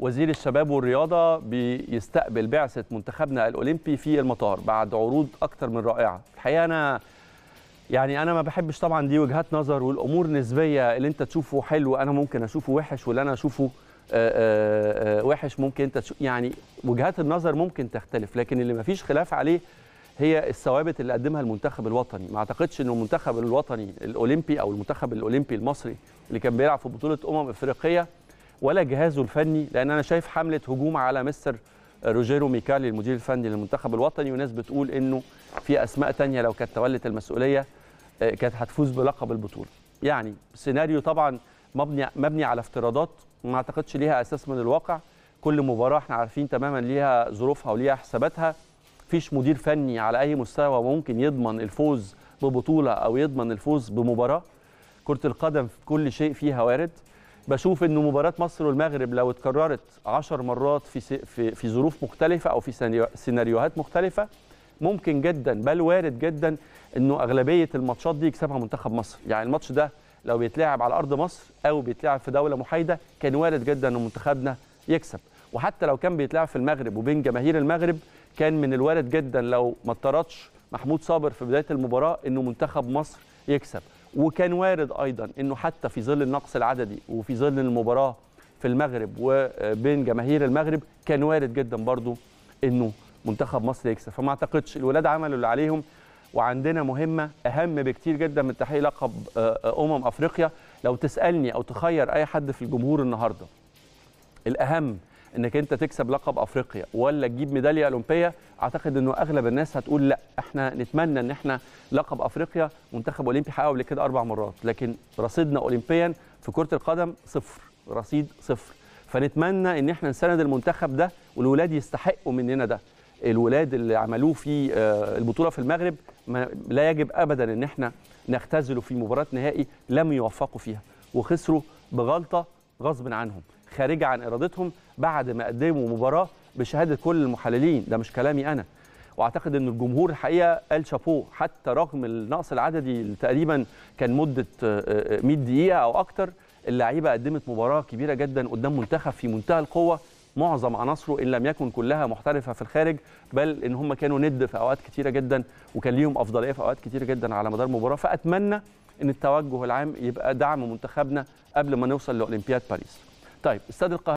وزير الشباب والرياضة بيستقبل بعثة منتخبنا الأولمبي في المطار بعد عروض أكتر من رائعة. الحقيقة أنا ما بحبش طبعا، دي وجهات نظر والأمور نسبية، اللي أنت تشوفه حلو أنا ممكن أشوفه وحش، واللي أنا أشوفه وحش ممكن أنت تشوف، يعني وجهات النظر ممكن تختلف، لكن اللي ما فيش خلاف عليه هي الثوابت اللي قدمها المنتخب الوطني. ما اعتقدش انه المنتخب الوطني الاولمبي او المنتخب الاولمبي المصري اللي كان بيلعب في بطوله افريقيه ولا جهازه الفني، لان انا شايف حمله هجوم على مستر روجيرو ميكالي المدير الفني للمنتخب الوطني، وناس بتقول انه في اسماء ثانيه لو كانت تولت المسؤوليه كانت هتفوز بلقب البطوله. يعني سيناريو طبعا مبني على افتراضات ما اعتقدش ليها اساس من الواقع. كل مباراه احنا عارفين تماما ليها ظروفها وليها حساباتها. مفيش مدير فني على أي مستوى ممكن يضمن الفوز ببطولة أو يضمن الفوز بمباراة. كرة القدم في كل شيء فيها وارد. بشوف إنه مباراة مصر والمغرب لو اتكررت 10 مرات في ظروف مختلفة أو في سيناريوهات مختلفة، ممكن جدا بل وارد جدا إنه أغلبية الماتشات دي يكسبها منتخب مصر. يعني الماتش ده لو بيتلعب على أرض مصر أو بيتلعب في دولة محايدة كان وارد جدا إن منتخبنا يكسب. وحتى لو كان بيتلعب في المغرب وبين جماهير المغرب، كان من الوارد جدا لو ما اضطرتش محمود صابر في بدايه المباراه انه منتخب مصر يكسب. وكان وارد ايضا انه حتى في ظل النقص العددي وفي ظل المباراه في المغرب وبين جماهير المغرب، كان وارد جدا برضو انه منتخب مصر يكسب. فما اعتقدش الولاد عملوا اللي عليهم، وعندنا مهمه اهم بكتير جدا من تحقيق لقب افريقيا. لو تسالني او تخير اي حد في الجمهور النهارده، الاهم انك انت تكسب لقب افريقيا ولا تجيب ميداليه اولمبيه، اعتقد انه اغلب الناس هتقول لا، احنا نتمنى ان احنا لقب افريقيا. منتخب اولمبي حققه قبل كده 4 مرات، لكن رصيدنا اولمبيا في كره القدم صفر، رصيد صفر. فنتمنى ان احنا نساند المنتخب ده، والولاد يستحقوا مننا ده. الولاد اللي عملوه في البطوله في المغرب لا يجب ابدا ان احنا نختزله في مباراه نهائي لم يوفقوا فيها وخسروا بغلطه غصب عنهم خارجه عن ارادتهم بعد ما قدموا مباراه بشهاده كل المحللين. ده مش كلامي انا، واعتقد ان الجمهور الحقيقه الشابو حتى رغم النقص العددي اللي تقريبا كان مده 100 دقيقه او اكتر، اللعيبه قدمت مباراه كبيره جدا قدام منتخب في منتهى القوه، معظم عناصره ان لم يكن كلها محترفه في الخارج، بل ان هم كانوا ند في اوقات كتيره جدا وكان ليهم افضليه في اوقات كتيره جدا على مدار المباراه. فاتمنى ان التوجه العام يبقى دعم منتخبنا قبل ما نوصل لاولمبياد باريس. طيب استاد القاهرة.